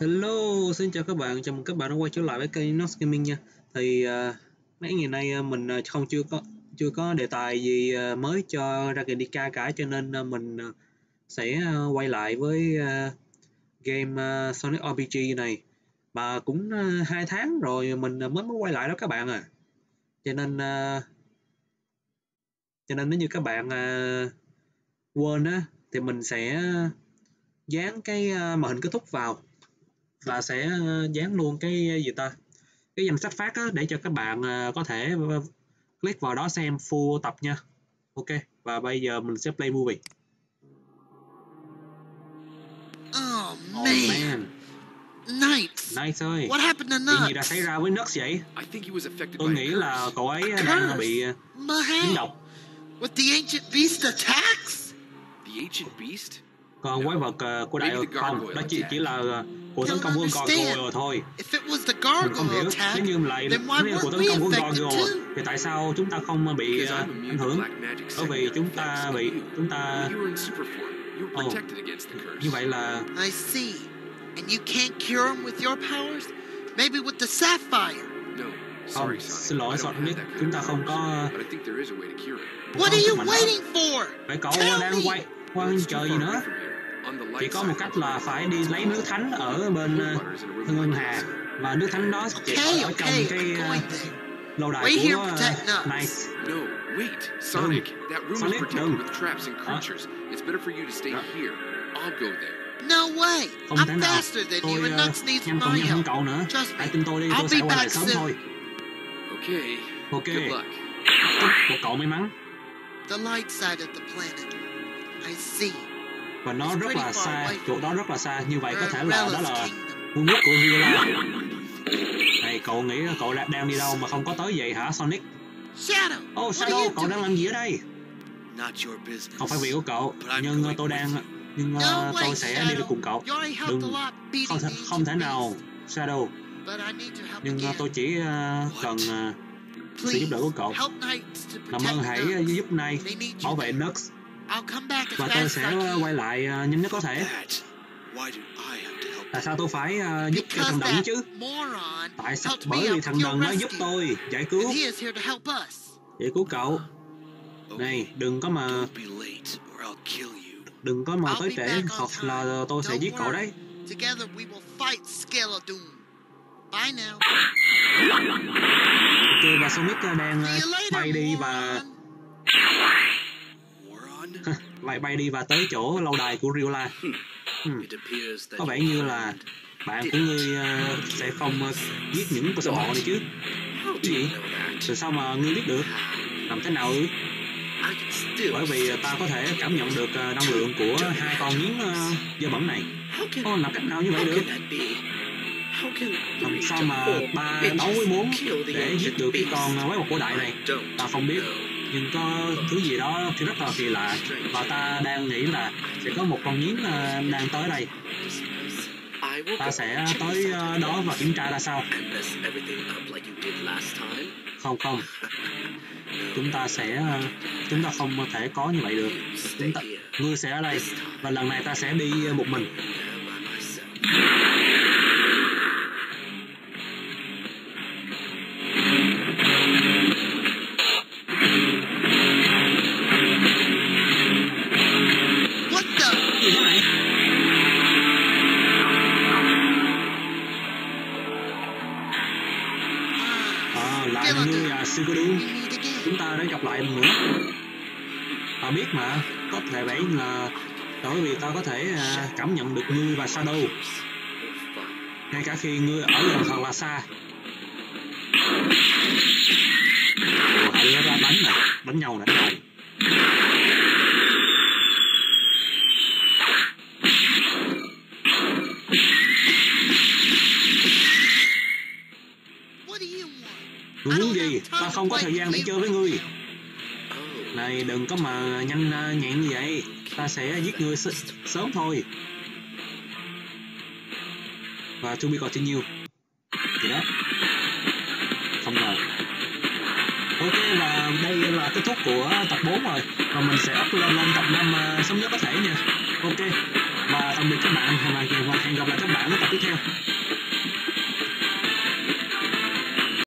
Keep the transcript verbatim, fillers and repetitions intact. Hello, xin chào các bạn, chào mừng các bạn đã quay trở lại với kênh Innox Gaming nha. Thì uh, mấy ngày nay mình không chưa có chưa có đề tài gì mới cho ra kênh đi ca cả, cho nên mình sẽ quay lại với uh, game uh, Sonic rờ pê giê này. Mà cũng uh, hai tháng rồi mình mới mới quay lại đó các bạn à. Cho nên uh, cho nên nếu như các bạn uh, quên á thì mình sẽ dán cái uh, màn hình kết thúc vào và sẽ dán luôn cái gì ta cái danh sách phát á, để cho các bạn có thể click vào đó xem full tập nha. Ok, và bây giờ mình sẽ play movie. Oh man, oh, man. Nights. Nights ơi, what happened to Knux? Chuyện gì đã xảy ra với Knux vậy? Tôi nghĩ là cậu ấy đang bị dính độc. With the ancient beast attacks? The ancient beast? Còn quái vật của đại không, đó chỉ chỉ là cuộc tấn công của con Gargoyle thôi. Mình không hiểu, nếu như lại nếu cuộc tấn công của Gargoyle thì tại sao chúng ta không bị uh, ảnh hưởng? Bởi vì chúng ta bị chúng ta oh. Như vậy là I see. And you can't cure him with your powers? Maybe with the sapphire. No. Sorry, xin lỗi Sonic, chúng ta không có. What are you waiting for? Vậy cậu đang quay quay trời gì nữa? Chỉ có một cách là phải đi lấy nước thánh ở bên uh, ngân hà, và nước thánh đó chỉ okay, ở trong okay. cái uh, lâu đài wait của uh, Night. No, wait, Sonic, đừng. That room Sonic, is protected đừng. With traps and creatures. À. It's better for you to stay à. Here. I'll go there. No way. Không I'm faster than tôi, you and Knux needs my help. Trust me. Tin tôi đi, I'll tôi sẽ quay lại sớm thôi. Okay. Okay. Một cậu may mắn. The light side of the planet. I see. Và nó rất là xa, chỗ đó rất là xa, như vậy có thể là đó là vương quốc của Riola. Này, cậu nghĩ cậu đang đi đâu mà không có tới vậy hả Sonic? Shadow, oh Shadow, cậu đang làm gì ở đây? Không phải việc của cậu, nhưng tôi đang, nhưng uh, tôi sẽ đi cùng cậu. Đừng, không, không thể nào, Shadow. Nhưng uh, tôi chỉ uh, cần uh, sự giúp đỡ của cậu. Làm ơn hãy uh, giúp Night bảo vệ Knux. Và tôi sẽ quay lại nhanh nhất có thể. Tại sao tôi phải uh, giúp cái thằng đần chứ? Tại sao? Bởi vì thằng đần nó giúp tôi giải cứu giải cứu cậu. Này, đừng có mà đừng có mà tới trễ, hoặc là tôi sẽ giết cậu đấy. Ok, và Sonic đang bay đi và lại bay đi và tới chỗ lâu đài của Riola. Hmm. Có vẻ như là bạn của ngươi uh, sẽ không uh, giết những con sâu bọ này chứ? Cái gì? Từ sao mà ngươi biết được? Làm thế nào ư? Bởi vì ta có thể cảm nhận được uh, năng lượng của hai con miếng uh, dơ bẩn này. Ô, làm cách nào như vậy được? Làm sao mà ta đấu với bốn để giết được cái con quái vật cổ đại này? Ta không biết. Nhưng có thứ gì đó thì rất là kỳ lạ, và ta đang nghĩ là sẽ có một con nhím đang tới đây. Ta sẽ tới đó và kiểm tra ra sao. Không không, chúng ta sẽ chúng ta không thể có như vậy được. Chúng ta, ngươi sẽ ở đây, và lần này ta sẽ đi một mình. Shikuru, chúng ta đã gặp lại nữa. Ta biết mà, có thể vậy là bởi vì ta có thể cảm nhận được ngươi và Shadow, ngay cả khi ngươi ở gần thật là xa. Ủa, hai đứa ra đánh nè, đánh nhau nè, đánh nhau. Muốn gì? Ta không có thời gian để chơi với ngươi. Này, đừng có mà nhanh nhẹn như vậy. Ta sẽ giết ngươi sớm thôi. Và chuẩn bị còn nhiều. Vậy đó. Không ngờ. Ok, và đây là kết thúc của tập bốn rồi. Và mình sẽ up lên tập năm sớm nhất có thể nha. Ok. Và tạm biệt các bạn. Hẹn gặp lại. hẹn gặp lại các bạn ở tập tiếp theo.